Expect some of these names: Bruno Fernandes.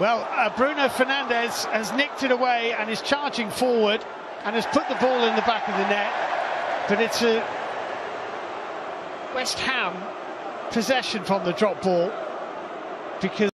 Well, Bruno Fernandes has nicked it away and is charging forward and has put the ball in the back of the net. But it's a West Ham possession from the drop ball because...